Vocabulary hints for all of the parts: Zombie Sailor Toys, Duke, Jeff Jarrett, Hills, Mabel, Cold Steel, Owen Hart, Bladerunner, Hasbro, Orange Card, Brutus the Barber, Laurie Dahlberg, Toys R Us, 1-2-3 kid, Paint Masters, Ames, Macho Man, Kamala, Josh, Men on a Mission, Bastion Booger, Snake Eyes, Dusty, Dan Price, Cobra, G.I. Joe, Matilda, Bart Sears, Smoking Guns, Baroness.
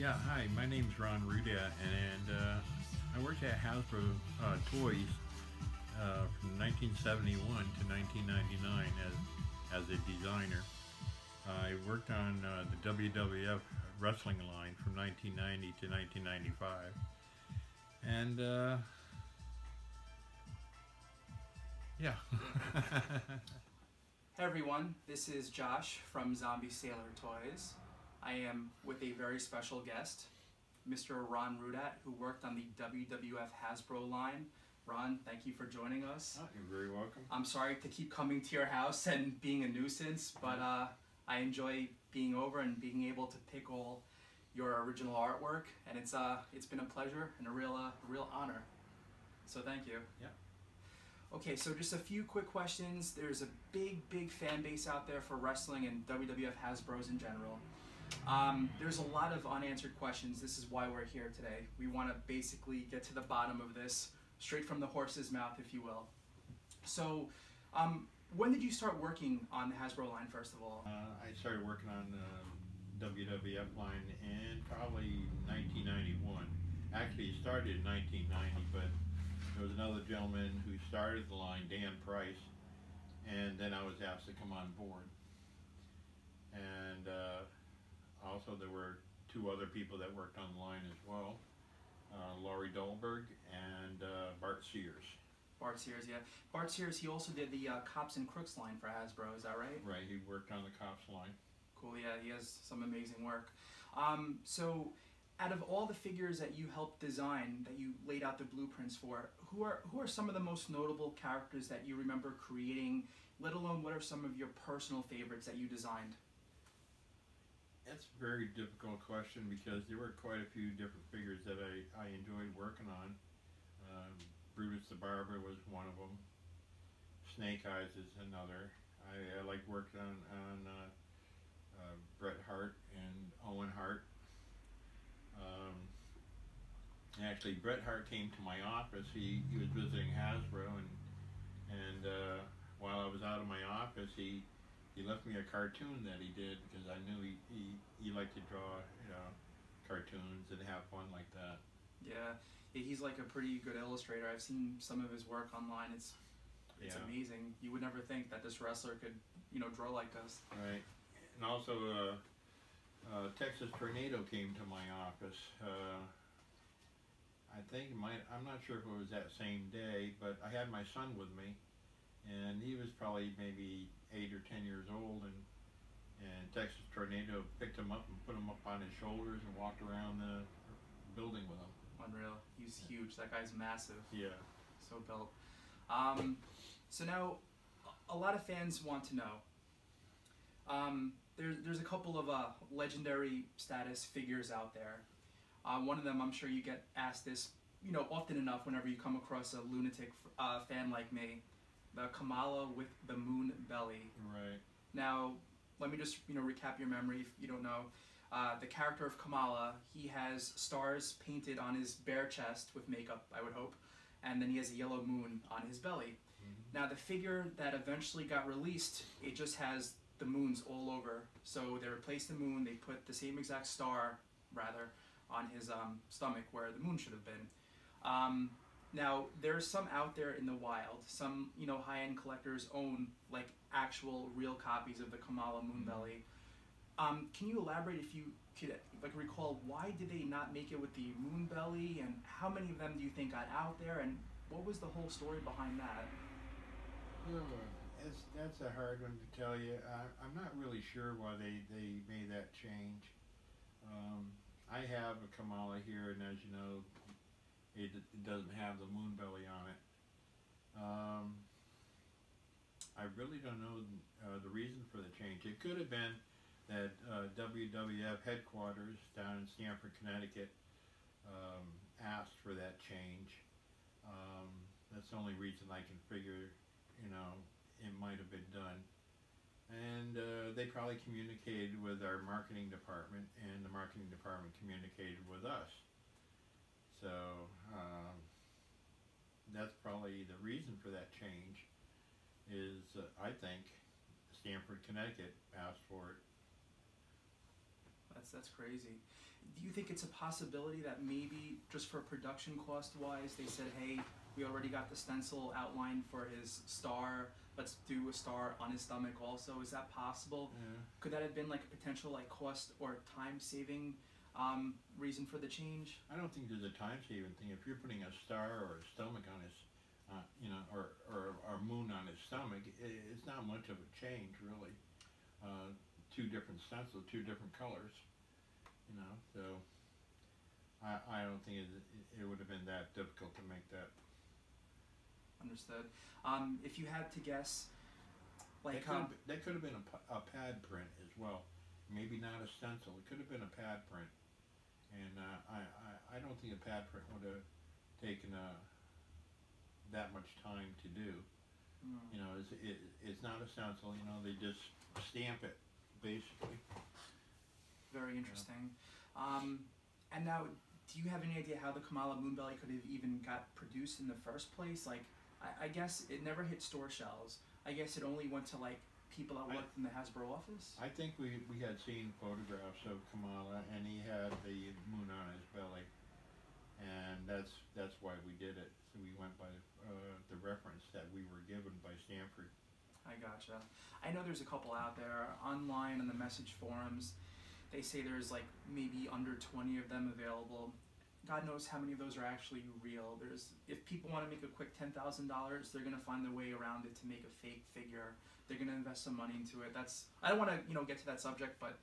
Yeah, hi, my name's Ron Rudat, and I worked at Hasbro Toys from 1971 to 1999 as a designer. I worked on the WWF wrestling line from 1990 to 1995, and yeah. Hey everyone, this is Josh from Zombie Sailor Toys. I am with a very special guest, Mr. Ron Rudat, who worked on the WWF Hasbro line. Ron, thank you for joining us. Oh, you're very welcome. I'm sorry to keep coming to your house and being a nuisance, but I enjoy being over and being able to pick all your original artwork, and it's been a pleasure and a real honor. So thank you. Yeah. Okay, so just a few quick questions. There's a big fan base out there for wrestling and WWF Hasbros in general. There's a lot of unanswered questions. This is why we're here today. We want to basically get to the bottom of this, straight from the horse's mouth, if you will. So, when did you start working on the Hasbro line, first of all? I started working on the WWF line in probably 1991. Actually, it started in 1990, but there was another gentleman who started the line, Dan Price, and then I was asked to come on board. And also there were two other people that worked on the line as well, Laurie Dahlberg and Bart Sears. Bart Sears, yeah. Bart Sears, he also did the Cops and Crooks line for Hasbro, is that right? Right, he worked on the Cops line. Cool, yeah, he has some amazing work. So, out of all the figures that you helped design, that you laid out the blueprints for, who are some of the most notable characters that you remember creating, let alone what are some of your personal favorites that you designed? That's a very difficult question because there were quite a few different figures that I enjoyed working on. Brutus the Barber was one of them. Snake Eyes is another. I like working on Bret Hart and Owen Hart. Actually, Bret Hart came to my office. He was visiting Hasbro, and while I was out of my office, he left me a cartoon that he did because I knew he liked to draw, you know, cartoons and have fun like that. Yeah, he's like a pretty good illustrator. I've seen some of his work online. It's yeah, amazing. You would never think that this wrestler could, you know, draw like us. Right, and also. Texas Tornado came to my office. I think I'm not sure if it was that same day, but I had my son with me, and he was probably maybe 8 or 10 years old, and Texas Tornado picked him up and put him up on his shoulders and walked around the building with him. Unreal. He's huge. That guy's massive. Yeah. So built. So now, a lot of fans want to know. There's a couple of legendary status figures out there. One of them, I'm sure you get asked this, you know, often enough whenever you come across a lunatic fan like me, the Kamala with the moon belly. Right. Now, let me just, you know, recap your memory if you don't know. The character of Kamala, he has stars painted on his bare chest with makeup, I would hope, and then he has a yellow moon on his belly. Mm-hmm. Now, the figure that eventually got released, it just has the moons all over. So they replaced the moon, they put the same exact star, rather, on his stomach where the moon should have been. Now, there's some out there in the wild. Some, you know, high-end collectors own, like, actual real copies of the Kamala Moonbelly. Can you elaborate, if you could, like, recall why did they not make it with the Moonbelly, and how many of them do you think got out there, and what was the whole story behind that? Yeah. That's a hard one to tell you. I'm not really sure why they made that change. I have a Kamala here, and as you know, it doesn't have the moon belly on it. I really don't know the reason for the change. It could have been that WWF headquarters down in Stamford, Connecticut asked for that change. That's the only reason I can figure, you know, it might have been done. And they probably communicated with our marketing department, and the marketing department communicated with us. So that's probably the reason for that change is, I think, Stamford, Connecticut asked for it. That's crazy. Do you think it's a possibility that maybe just for production cost wise, they said, hey, we already got the stencil outlined for his star, let's do a star on his stomach also. Is that possible? Yeah. Could that have been like a potential like cost or time saving reason for the change? I don't think there's a time saving thing. If you're putting a star or a stomach on his, or moon on his stomach, it's not much of a change really. Two different stencils, two different colors. You know, so I don't think it would have been that difficult to make that. Understood. If you had to guess, like that could have been a pad print as well. Maybe not a stencil. It could have been a pad print, and I don't think a pad print would have taken that much time to do. Mm. You know, it's not a stencil. You know, they just stamp it basically. Very interesting. Yeah. And now, do you have any idea how the Kamala Moonbelly could have even got produced in the first place? Like, I guess it never hit store shelves. I guess it only went to like people that worked in the Hasbro office. I think we had seen photographs of Kamala, and he had the moon on his belly, and that's why we did it. So we went by the reference that we were given by Stanford. I gotcha. I know there's a couple out there online on the message forums. They say there's like maybe under 20 of them available. God knows how many of those are actually real. If people want to make a quick $10,000, they're gonna find their way around it to make a fake figure. They're gonna invest some money into it. I don't want to get to that subject, but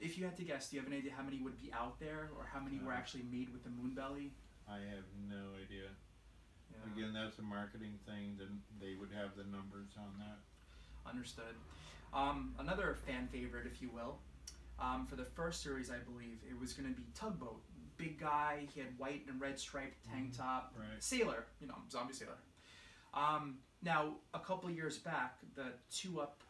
if you had to guess, do you have an idea how many would be out there, or how many were actually made with the moon belly? I have no idea. Yeah. Again, that's a marketing thing. Then they would have the numbers on that. Understood. Another fan favorite, if you will. For the first series, I believe, it was going to be Tugboat. Big guy, he had white and red striped tank top. Right. Sailor, zombie sailor. Now, a couple years back, the 2-Up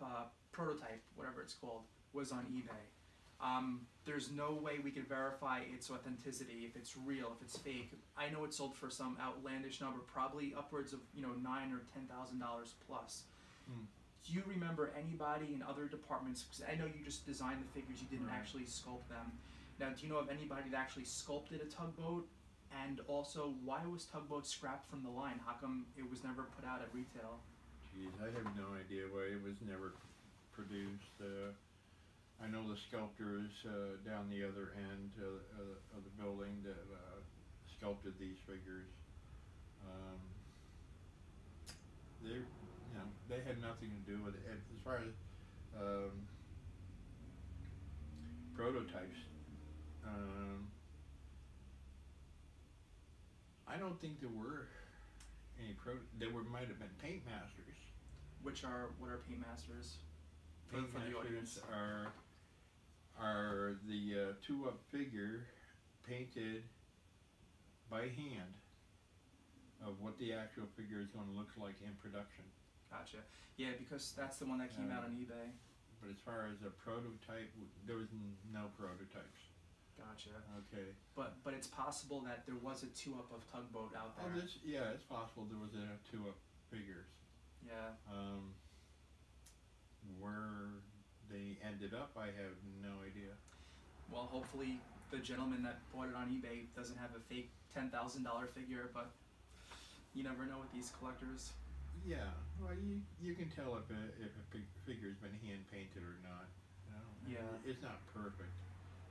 prototype, whatever it's called, was on eBay. There's no way we could verify its authenticity, if it's real, if it's fake. I know it sold for some outlandish number, probably upwards of $9,000 or $10,000 plus. Mm. Do you remember anybody in other departments, because I know you just designed the figures, you didn't actually sculpt them. Now, do you know of anybody that actually sculpted a Tugboat? And also, why was Tugboat scrapped from the line? How come it was never put out at retail? Geez, I have no idea why it was never produced. I know the sculptors down the other end of the building that sculpted these figures. They had nothing to do with it. As far as prototypes, I don't think there were any might have been Paint Masters. What are Paint Masters? Paint Masters are the 2-Up figure painted by hand of what the actual figure is going to look like in production. Gotcha. Yeah, because that's the one that came out on eBay. But as far as a prototype, there was no prototypes. Gotcha. Okay. But it's possible that there was a 2-Up of Tugboat out there. Oh, yeah, it's possible there was a 2-Up figures. Yeah. Where they ended up, I have no idea. Well, hopefully the gentleman that bought it on eBay doesn't have a fake $10,000 figure, but you never know with these collectors. Yeah, well, you can tell if a figure's been hand painted or not. Yeah, it's not perfect,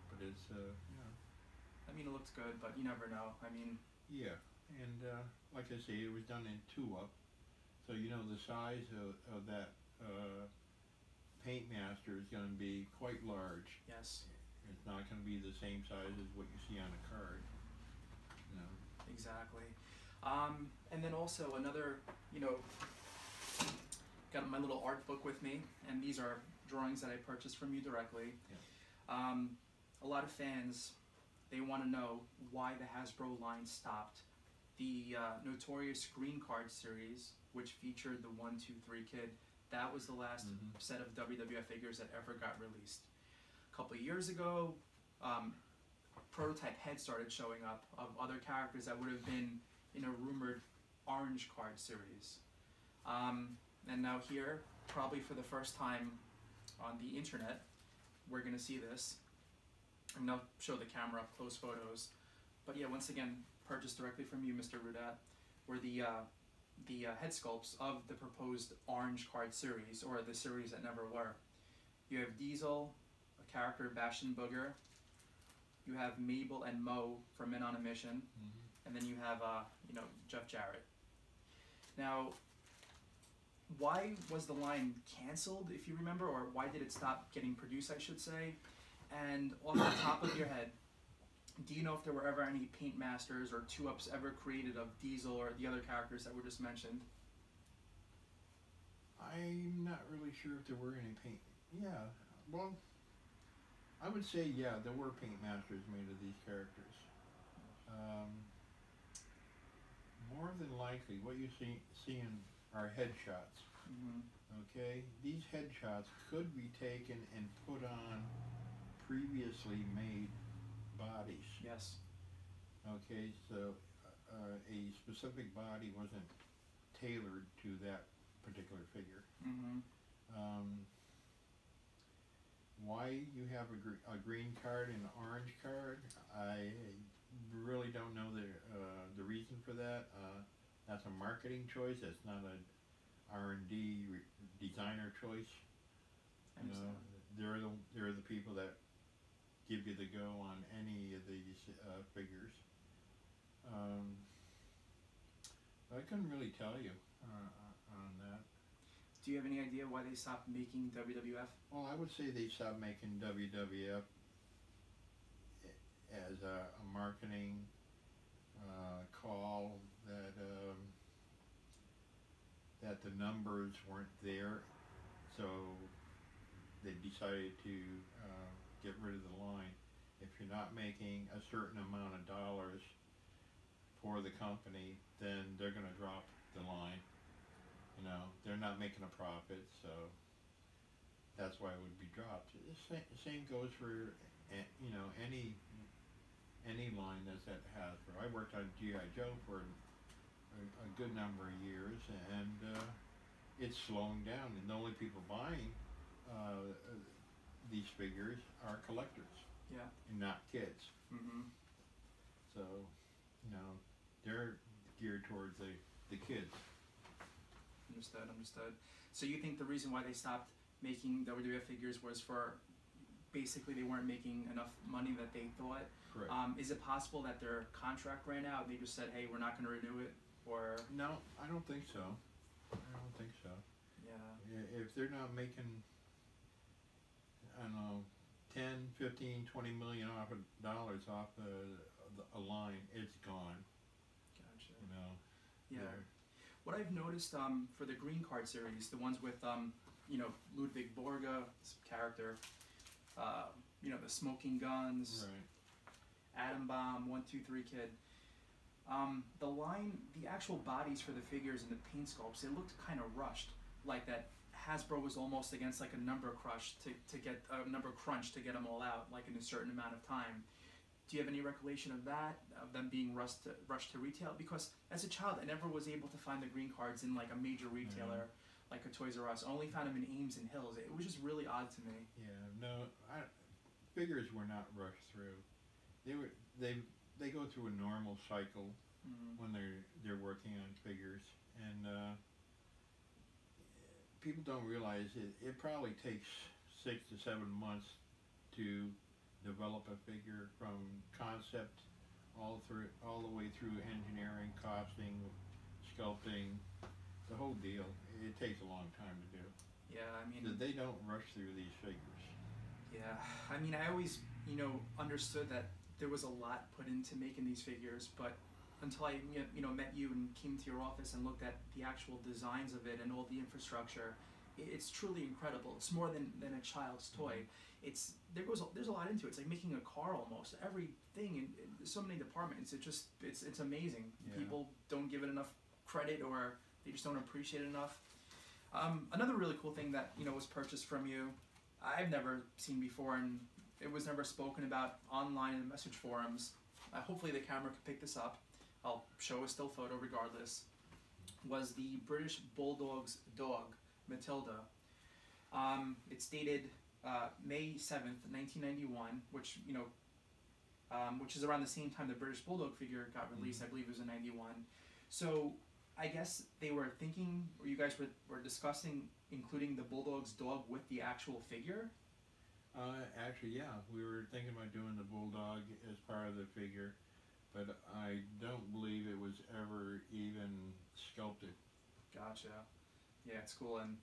but it's I mean, it looks good, but you never know. I mean. Yeah, and like I say, it was done in 2-Up, so the size of that Paint Master is going to be quite large. Yes. It's not going to be the same size as what you see on a card. Exactly. And then also another, got my little art book with me, and these are drawings that I purchased from you directly. Yeah. A lot of fans, they want to know why the Hasbro line stopped. The Notorious Green Card series, which featured the 1-2-3 kid, that was the last set of WWF figures that ever got released. A couple of years ago, prototype heads started showing up of other characters that would have been in a rumored Orange Card series. And now here, probably for the first time on the internet, we're gonna see this. I'm going to show the camera up close photos. But yeah, once again, purchased directly from you, Mr. Rudat, were the head sculpts of the proposed Orange Card series, or the series that never were. You have Diesel, a character, Bastion Booger. You have Mabel and Mo from Men on a Mission. Mm-hmm. And then you have, you know, Jeff Jarrett. Now, why was the line canceled, if you remember, or why did it stop getting produced, I should say? And off the top of your head, do you know if there were ever any Paint Masters or 2-ups ever created of Diesel or the other characters that were just mentioned? I'm not really sure if there were any paint. Yeah, well, I would say, yeah, there were Paint Masters made of these characters. More than likely, what you see in are headshots. Mm-hmm. Okay, these headshots could be taken and put on previously made bodies. Yes. Okay, so a specific body wasn't tailored to that particular figure. Mm-hmm. Why you have a green card and an orange card, I really don't know the reason for that. That's a marketing choice. That's not an R&D designer choice. You know, they're the people that give you the go on any of these figures. I couldn't really tell you on that. Do you have any idea why they stopped making WWF? Well, I would say they stopped making WWF as a marketing call. That the numbers weren't there, so they decided to get rid of the line. If you're not making a certain amount of dollars for the company, then they're going to drop the line. You know, they're not making a profit, so that's why it would be dropped. The same goes for, you know, any line that's at Hasbro. I worked on G.I. Joe for a good number of years, and it's slowing down, and the only people buying these figures are collectors. Yeah. And not kids. Mm-hmm. So, you know, they're geared towards the kids. Understood, understood. So you think the reason why they stopped making WWF figures was for, basically they weren't making enough money that they thought? Correct. Is it possible that their contract ran out and they just said, hey, we're not going to renew it? Or no, I don't think so. I don't think so. Yeah. If they're not making, I don't know, 10, 15, 20 million dollars off a line, it's gone. Gotcha. You know. Yeah. What I've noticed for the green card series, the ones with you know, Ludwig Borga's character, you know, the smoking guns. Right. Atom Bomb, 1-2-3 Kid. The line, the actual bodies for the figures and the paint sculpts, it looked kind of rushed. Like that Hasbro was almost against like a number crunch to get a number crunch to get them all out, like in a certain amount of time. Do you have any recollection of that, of them being rushed to retail? Because as a child, I never was able to find the green cards in like a major retailer, mm-hmm. like a Toys R Us. I only found them in Ames and Hills. It was just really odd to me. Yeah, no, figures were not rushed through. They go through a normal cycle, mm-hmm. when they're working on figures, and people don't realize it probably takes 6 to 7 months to develop a figure from concept all the way through engineering, costing, sculpting, the whole deal. It takes a long time to do. Yeah, I mean, so they don't rush through these figures. Yeah, I mean, I always, you know, understood that there was a lot put into making these figures, but until I, you know, met you and came to your office and looked at the actual designs of it and all the infrastructure, it's truly incredible. It's more than a child's toy. It's there's a lot into it. It's like making a car almost. Everything in so many departments. It just it's amazing. Yeah. People don't give it enough credit, or they just don't appreciate it enough. Another really cool thing that, you know, was purchased from you, I've never seen before, and it was never spoken about online in message forums. Hopefully the camera can pick this up. I'll show a still photo regardless. Was the British Bulldog's dog, Matilda. It's dated May 7th, 1991, which, you know, which is around the same time the British Bulldog figure got released. Mm-hmm. I believe it was in '91. So I guess they were thinking, or you guys were discussing including the Bulldog's dog with the actual figure? Actually, yeah. We were thinking about doing the Bulldog as part of the figure, but I don't believe it was ever even sculpted. Gotcha. Yeah, it's cool. And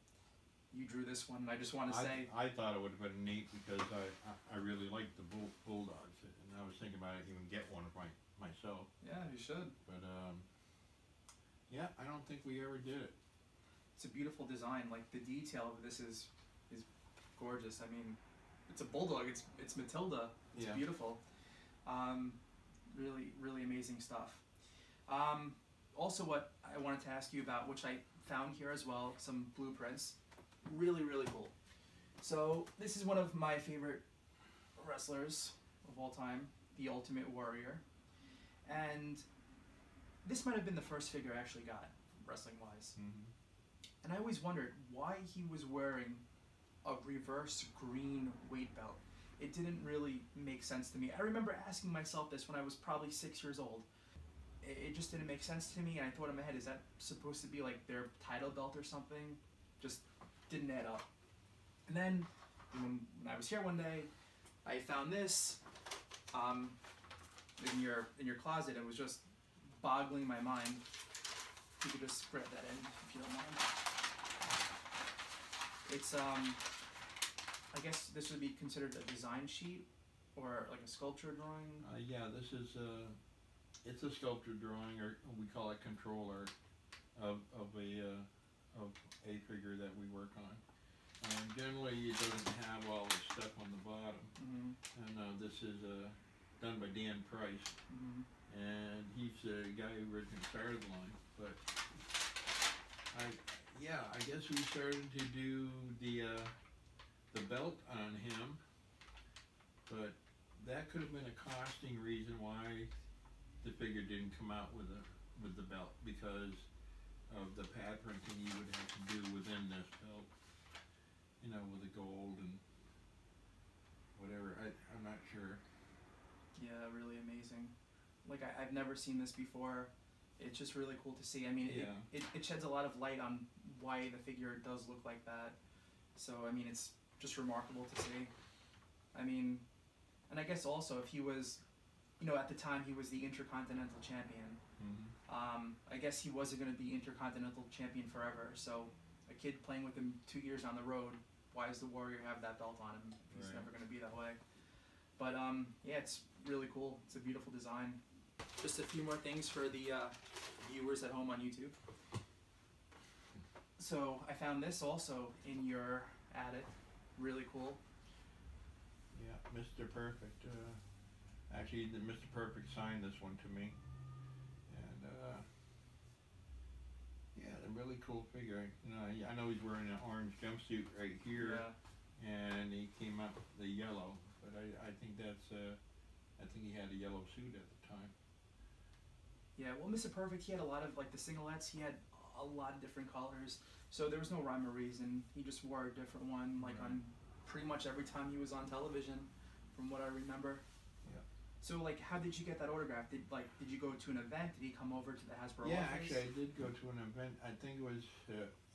you drew this one, and I just want to say... I thought it would have been neat because I really liked the Bulldogs, and I was thinking about even get one of myself. Yeah, you should. But, yeah, I don't think we ever did it. It's a beautiful design. Like, the detail of this is gorgeous. I mean, it's a Bulldog. It's Matilda. It's beautiful. Really, really amazing stuff. Also, what I wanted to ask you about, which I found here as well, some blueprints. Really, really cool. So, this is one of my favorite wrestlers of all time, the Ultimate Warrior. And this might have been the first figure I actually got, wrestling-wise. Mm-hmm. And I always wondered why he was wearing a reverse green weight belt. It didn't really make sense to me. I remember asking myself this when I was probably 6 years old. It just didn't make sense to me, and I thought in my head, is that supposed to be like their title belt or something? Just didn't add up. And then, when I was here one day, I found this in your closet. It was just boggling my mind. You could just spread that in if you don't mind. It's I guess this would be considered a design sheet or like a sculpture drawing. Yeah, this is it's a sculpture drawing, or we call it control art, of a figure that we work on. Generally, it doesn't have all the stuff on the bottom. Mm-hmm. And this is done by Dan Price. Mm-hmm. And he's the guy who originally started the line, but I guess we started to do the belt on him, but that could have been a costing reason why the figure didn't come out with the belt, because of the pad printing you would have to do within this belt, you know, with the gold and whatever. I'm not sure. Yeah, really amazing. Like, I've never seen this before. It's just really cool to see. I mean, yeah. It sheds a lot of light on why the figure does look like that. So, I mean, it's just remarkable to see. I mean, and I guess also if he was, you know, at the time he was the Intercontinental Champion. Mm-hmm. I guess he wasn't going to be Intercontinental Champion forever. So a kid playing with him 2 years on the road, why does the Warrior have that belt on him? He's never going to be that way. But, yeah, it's really cool. It's a beautiful design. Just a few more things for the viewers at home on YouTube. So I found this also in your attic. Really cool. Yeah, Mr. Perfect. Actually, the Mr. Perfect signed this one to me. And yeah, a really cool figure. You know, I know he's wearing an orange jumpsuit right here, yeah. And he came up the yellow. But I think that's I think he had a yellow suit at the time. Yeah, well, Mr. Perfect, he had a lot of, like, the singlets, he had a lot of different colors, so there was no rhyme or reason. He just wore a different one, like, on pretty much every time he was on television, from what I remember. Yeah. So, like, how did you get that autograph? Did you go to an event? Did he come over to the Hasbro office? Yeah, actually, I did go to an event. I think it was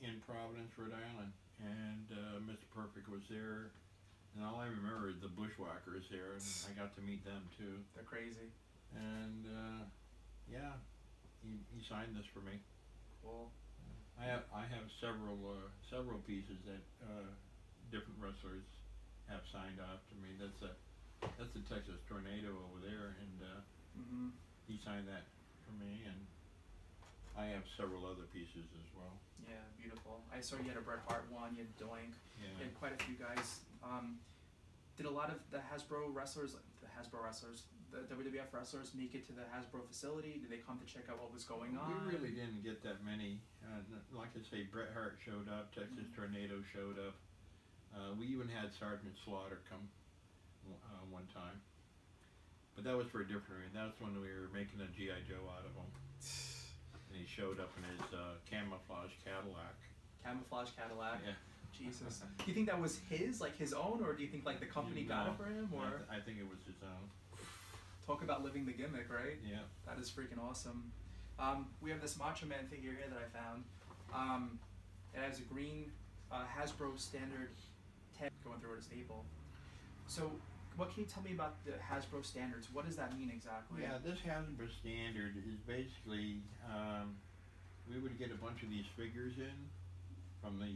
in Providence, Rhode Island, and Mr. Perfect was there. And all I remember is the Bushwhackers there, and I got to meet them too. They're crazy. And yeah, he signed this for me. Cool. I have several pieces that different wrestlers have signed off to me. That's a Texas Tornado over there, and mm-hmm. He signed that for me, and I have several other pieces as well. Yeah, beautiful. I saw you had a Bret Hart one, you had Doink, you had quite a few guys. Did a lot of the Hasbro wrestlers, the WWF wrestlers make it to the Hasbro facility? Did they come to check out what was going on? We really didn't get that many. Like I say, Bret Hart showed up, Texas mm-hmm. Tornado showed up. We even had Sergeant Slaughter come one time. But that was for a different reason. That was when we were making a G.I. Joe out of him. And he showed up in his camouflage Cadillac. Camouflage Cadillac? Yeah. Jesus. Do you think that was his own, or do you think, like, the company got it for him? Or I think it was his own. Talk about living the gimmick, right? Yeah. That is freaking awesome. We have this Macho Man figure here that I found. It has a green Hasbro standard tag going through it as staple. So what can you tell me about the Hasbro standards? What does that mean exactly? Yeah, this Hasbro standard is basically, we would get a bunch of these figures in from the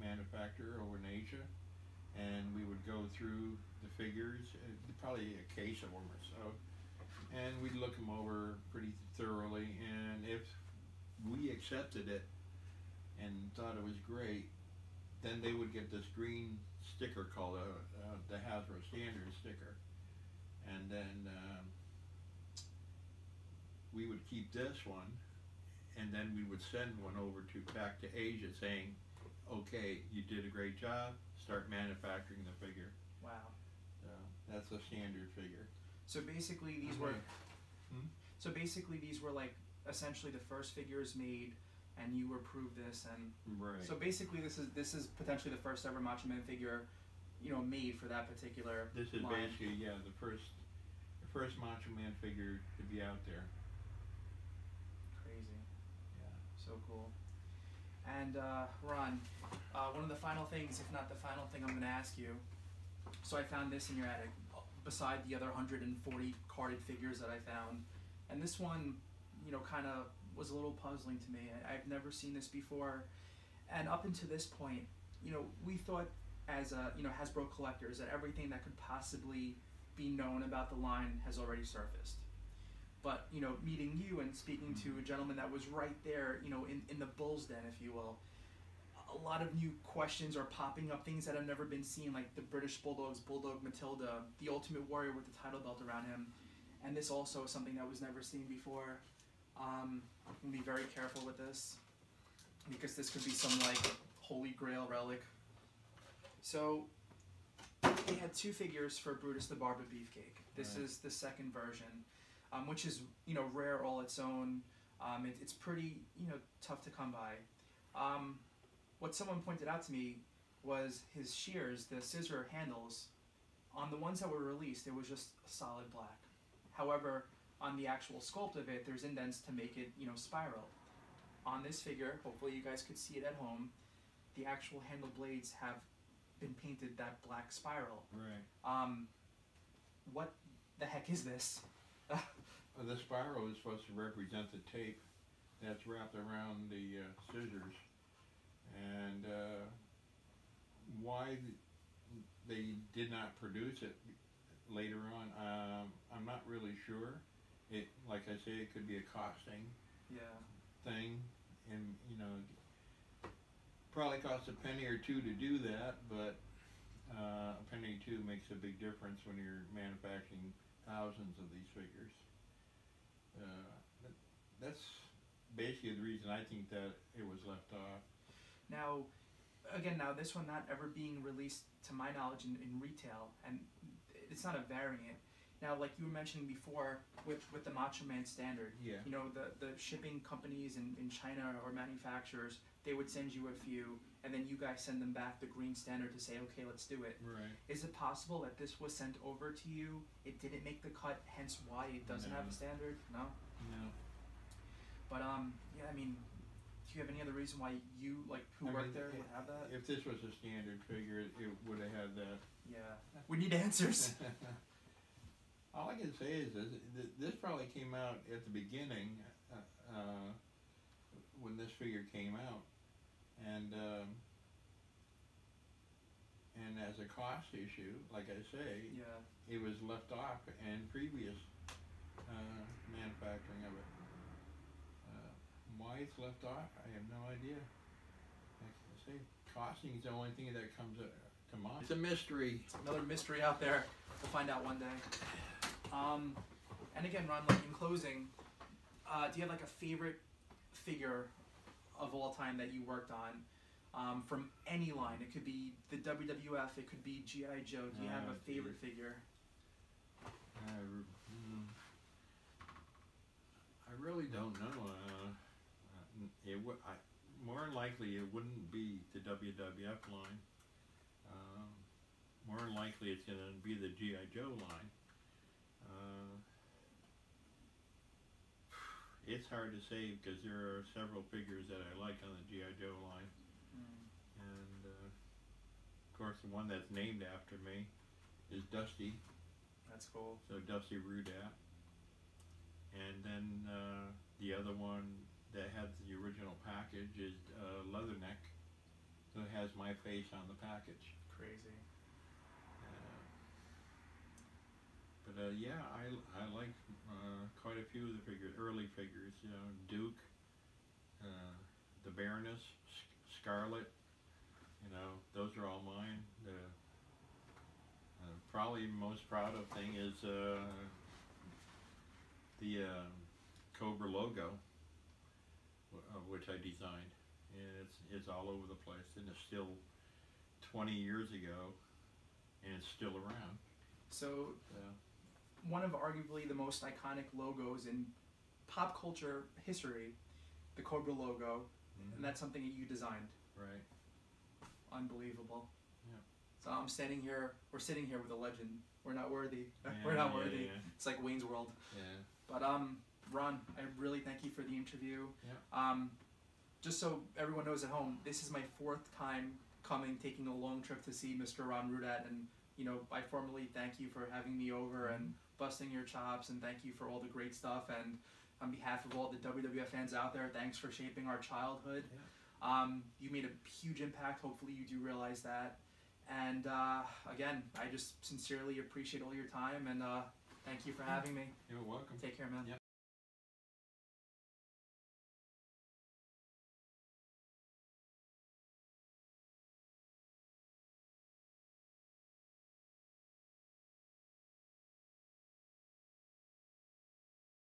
manufacturer over in Asia, and we would go through the figures, probably a case of them or so, and we'd look them over pretty thoroughly, and if we accepted it and thought it was great, then they would get this green sticker called the Hasbro Standard sticker, and then we would keep this one, and then we would send one over back to Asia saying, okay, you did a great job, start manufacturing the figure. Wow. So that's a standard figure. So basically these were like essentially the first figures made, and you approved this, and right. So basically this is potentially the first ever Macho Man figure, you know, made for that particular line. This is basically, yeah, the first Macho Man figure to be out there. Crazy. Yeah. So cool. And Ron, one of the final things, if not the final thing, I'm going to ask you. So I found this in your attic, beside the other 140 carded figures that I found, and this one, you know, kind of was a little puzzling to me. I've never seen this before, and up until this point, you know, we thought as you know, Hasbro collectors, that everything that could possibly be known about the line has already surfaced. But, you know, meeting you and speaking to a gentleman that was right there, you know, in the bull's den, if you will, a lot of new questions are popping up, things that have never been seen, like the British Bulldog's Bulldog Matilda, the Ultimate Warrior with the title belt around him, and this also is something that was never seen before. We'll be very careful with this, because this could be some, like, holy grail relic. So, they had two figures for Brutus the Barber Beefcake. This is the second version. Which is, you know, rare all its own. It's pretty, you know, tough to come by. What someone pointed out to me was his shears, the scissor handles, on the ones that were released, it was just solid black. However, on the actual sculpt of it, there's indents to make it, you know, spiral. On this figure, hopefully you guys could see it at home, the actual handle blades have been painted that black spiral. Right. What the heck is this? The spiral is supposed to represent the tape that's wrapped around the scissors, and why they did not produce it later on, I'm not really sure. It, like I say, it could be a costing thing, and, you know, probably cost a penny or two to do that, but a penny or two makes a big difference when you're manufacturing thousands of these figures. That's basically the reason I think that it was left off. Now, again, now this one not ever being released to my knowledge in retail, and it's not a variant. Now, like you were mentioning before with the Macho Man standard, you know, the shipping companies in China or manufacturers, they would send you a few, and then you guys send them back the green standard to say, okay, let's do it. Right. Is it possible that this was sent over to you, it didn't make the cut, hence why it doesn't have a standard? No? No. But, yeah, I mean, do you have any other reason why you, like, who worked there would have that? If this was a standard figure, it would have had that. Yeah. We need answers. All I can say is this probably came out at the beginning, when this figure came out. And as a cost issue, like I say, it was left off in previous manufacturing of it. Why it's left off, I have no idea. Like I say, costing is the only thing that comes to mind. It's a mystery. It's another mystery out there. We'll find out one day. And again, Ron, like in closing, do you have like a favorite figure of all time that you worked on, from any line? It could be the WWF, it could be G.I. Joe. Do you have a favorite figure? I really don't know. More than likely it wouldn't be the WWF line. More than likely it's going to be the G.I. Joe line. it's hard to say because there are several figures that I like on the G.I. Joe line. Mm. And of course the one that's named after me is Dusty. That's cool. So Dusty Rudat. And then the other one that had the original package is Leatherneck, so it has my face on the package. Crazy. But yeah, I like quite a few of the figures, early figures, you know, Duke, the Baroness, Scarlet, you know, those are all mine. The probably most proud of thing is the Cobra logo, which I designed, and it's all over the place, and it's still 20 years ago, and it's still around. So, one of arguably the most iconic logos in pop culture history, the Cobra logo, mm-hmm. and that's something that you designed. Right. Unbelievable. Yeah. So I'm standing here. We're sitting here with a legend. We're not worthy. Yeah, we're not worthy. Yeah. It's like Wayne's World. Yeah. But Ron, I really thank you for the interview. Yeah. Just so everyone knows at home, this is my 4th time coming, taking a long trip to see Mr. Ron Rudat, and you know, I formally thank you for having me over and busting your chops, and thank you for all the great stuff. And on behalf of all the WWF fans out there, thanks for shaping our childhood. Yeah. You made a huge impact. Hopefully you do realize that. And again, I just sincerely appreciate all your time, and thank you for having me. You're welcome. Take care, man. Yep.